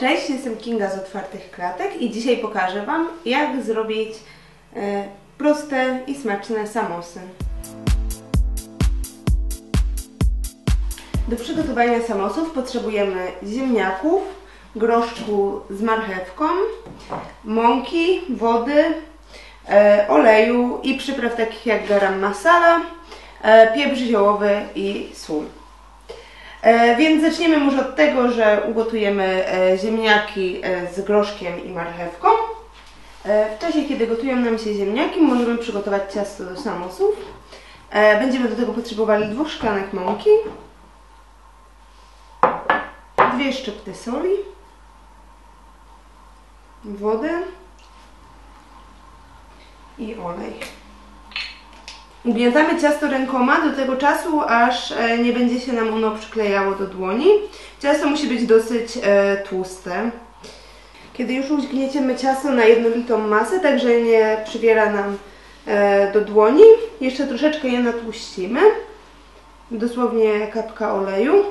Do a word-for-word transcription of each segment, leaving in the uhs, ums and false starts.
Cześć, jestem Kinga z Otwartych Klatek i dzisiaj pokażę Wam, jak zrobić proste i smaczne samosy. Do przygotowania samosów potrzebujemy ziemniaków, groszku z marchewką, mąki, wody, oleju i przypraw takich jak garam masala, pieprz ziołowy i sól. Więc zaczniemy może od tego, że ugotujemy ziemniaki z groszkiem i marchewką. W czasie, kiedy gotują nam się ziemniaki, możemy przygotować ciasto do samosów. Będziemy do tego potrzebowali dwóch szklanek mąki, dwie szczypty soli, wody i olej. Ugniatamy ciasto rękoma do tego czasu, aż nie będzie się nam ono przyklejało do dłoni. Ciasto musi być dosyć e, tłuste. Kiedy już ugnieciemy ciasto na jednolitą masę, tak że nie przywiera nam e, do dłoni, jeszcze troszeczkę je natłuścimy. Dosłownie kapka oleju.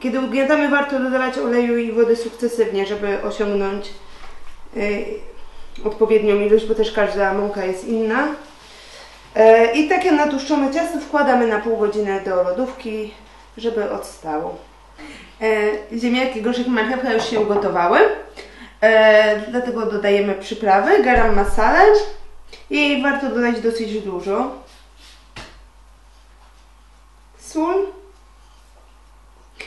Kiedy ugniatamy, warto dodawać oleju i wody sukcesywnie, żeby osiągnąć e, odpowiednią ilość, bo też każda mąka jest inna. I takie natłuszczone ciasto wkładamy na pół godziny do lodówki, żeby odstało. Ziemniaki, groszek i marchewka już się ugotowały, dlatego dodajemy przyprawy, garam masalę. Jej warto dodać dosyć dużo. Sól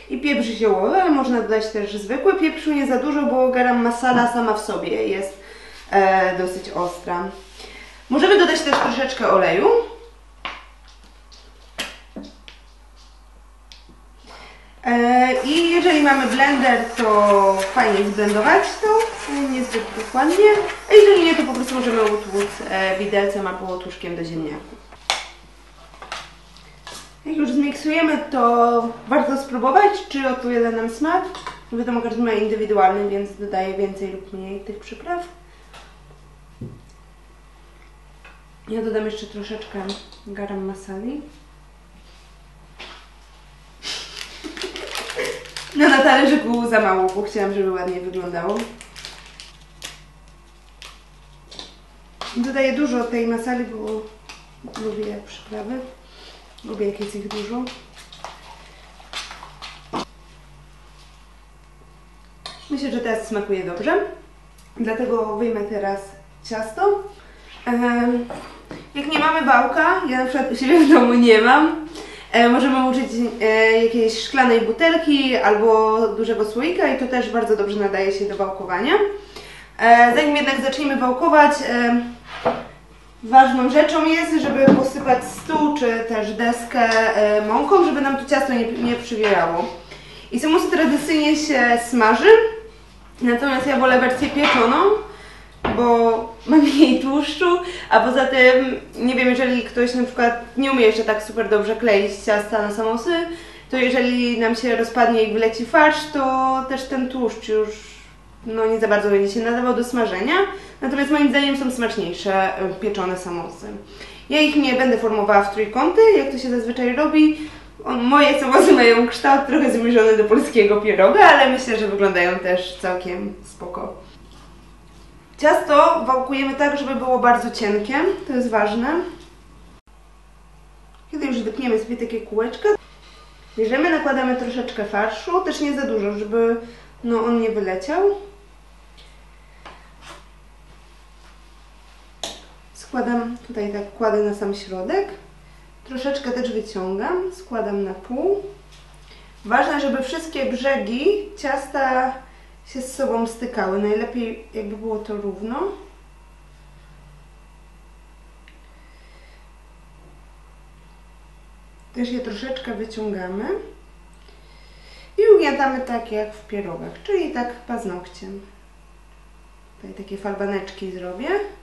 i pieprz ziołowy, ale można dodać też zwykły. Pieprzu nie za dużo, bo garam masala sama w sobie jest dosyć ostra. Możemy dodać też troszeczkę oleju. I jeżeli mamy blender, to fajnie zblendować to, niezbyt dokładnie. A jeżeli nie, to po prostu możemy utłuc widelcem albo tłuczkiem do ziemniaków. Jak już zmiksujemy, to warto spróbować, czy odpowiada nam smak. Wiadomo, każdy ma indywidualny, więc dodaję więcej lub mniej tych przypraw. Ja dodam jeszcze troszeczkę garam masali. No, na talerzyku za mało, bo chciałam, żeby ładnie wyglądało. Dodaję dużo tej masali, bo lubię przyprawy. Lubię, jak jest ich dużo. Myślę, że teraz smakuje dobrze. Dlatego wyjmę teraz ciasto. Jak nie mamy wałka, ja na przykład u siebie w domu nie mam, e, możemy użyć e, jakiejś szklanej butelki albo dużego słoika i to też bardzo dobrze nadaje się do wałkowania. E, zanim jednak zaczniemy wałkować, e, ważną rzeczą jest, żeby posypać stół czy też deskę e, mąką, żeby nam to ciasto nie, nie przywierało. I samosa tradycyjnie się smaży, natomiast ja wolę wersję pieczoną, bo ma mniej tłuszczu, a poza tym, nie wiem, jeżeli ktoś na przykład nie umie jeszcze tak super dobrze kleić ciasta na samosy, to jeżeli nam się rozpadnie i wyleci farsz, to też ten tłuszcz już no, nie za bardzo będzie się nadawał do smażenia. Natomiast moim zdaniem są smaczniejsze pieczone samosy. Ja ich nie będę formowała w trójkąty, jak to się zazwyczaj robi. Moje samosy mają kształt trochę zbliżony do polskiego pieroga, ale myślę, że wyglądają też całkiem spoko. Ciasto wałkujemy tak, żeby było bardzo cienkie, to jest ważne. Kiedy już wytniemy sobie takie kółeczka, bierzemy, nakładamy troszeczkę farszu, też nie za dużo, żeby no, on nie wyleciał. Składam, tutaj tak kładę na sam środek, troszeczkę też wyciągam, składam na pół. Ważne, żeby wszystkie brzegi ciasta się z sobą stykały. Najlepiej, jakby było to równo. Też je troszeczkę wyciągamy i ugniatamy tak jak w pierogach, czyli tak paznokciem. Tutaj takie falbaneczki zrobię.